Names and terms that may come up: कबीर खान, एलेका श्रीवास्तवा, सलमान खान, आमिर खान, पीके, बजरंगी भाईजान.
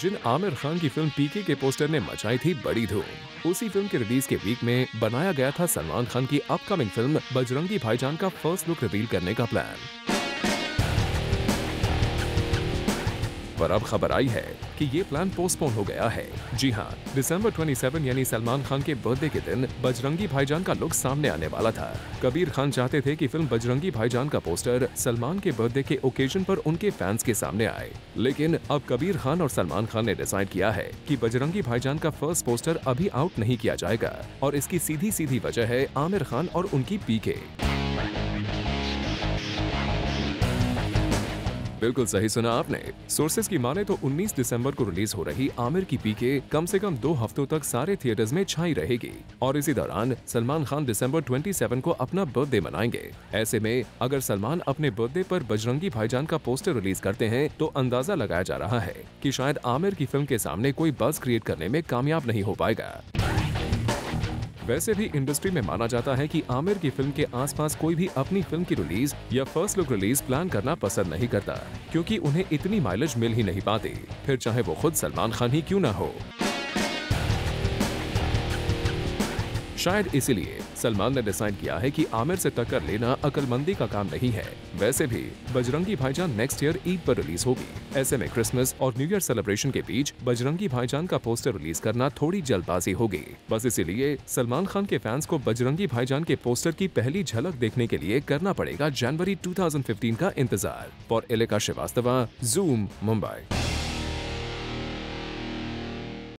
जिन आमिर खान की फिल्म पीके के पोस्टर ने मचाई थी बड़ी धूम, उसी फिल्म के रिलीज के वीक में बनाया गया था सलमान खान की अपकमिंग फिल्म बजरंगी भाईजान का फर्स्ट लुक रिवील करने का प्लान। पर अब खबर आई है कि ये प्लान पोस्टपोन हो गया है। जी हाँ, दिसंबर 27 यानी सलमान खान के बर्थडे के दिन बजरंगी भाईजान का लुक सामने आने वाला था। कबीर खान चाहते थे कि फिल्म बजरंगी भाईजान का पोस्टर सलमान के बर्थडे के ओकेजन पर उनके फैंस के सामने आए, लेकिन अब कबीर खान और सलमान खान ने डिसाइड किया है कि बजरंगी भाईजान का फर्स्ट पोस्टर अभी आउट नहीं किया जाएगा और इसकी सीधी वजह है आमिर खान और उनकी पीके। बिल्कुल सही सुना आपने। सोर्सेस की माने तो 19 दिसंबर को रिलीज हो रही आमिर की पीके कम से कम 2 हफ्तों तक सारे थिएटर्स में छाई रहेगी और इसी दौरान सलमान खान दिसंबर 27 को अपना बर्थडे मनाएंगे। ऐसे में अगर सलमान अपने बर्थडे पर बजरंगी भाईजान का पोस्टर रिलीज करते हैं तो अंदाजा लगाया जा रहा है कि शायद आमिर की फिल्म के सामने कोई बज़ क्रिएट करने में कामयाब नहीं हो पाएगा। वैसे भी इंडस्ट्री में माना जाता है कि आमिर की फिल्म के आसपास कोई भी अपनी फिल्म की रिलीज या फर्स्ट लुक रिलीज प्लान करना पसंद नहीं करता, क्योंकि उन्हें इतनी माइलेज मिल ही नहीं पाती, फिर चाहे वो खुद सलमान खान ही क्यों ना हो। शायद इसीलिए सलमान ने डिसाइड किया है कि आमिर से टक्कर लेना अकलमंदी का काम नहीं है। वैसे भी बजरंगी भाईजान नेक्स्ट ईयर ईद पर रिलीज होगी, ऐसे में क्रिसमस और न्यू ईयर सेलिब्रेशन के बीच बजरंगी भाईजान का पोस्टर रिलीज करना थोड़ी जल्दबाजी होगी। बस इसीलिए सलमान खान के फैंस को बजरंगी भाईजान के पोस्टर की पहली झलक देखने के लिए करना पड़ेगा जनवरी 2015 का इंतजार। और एलेका श्रीवास्तवा, जूम, मुंबई।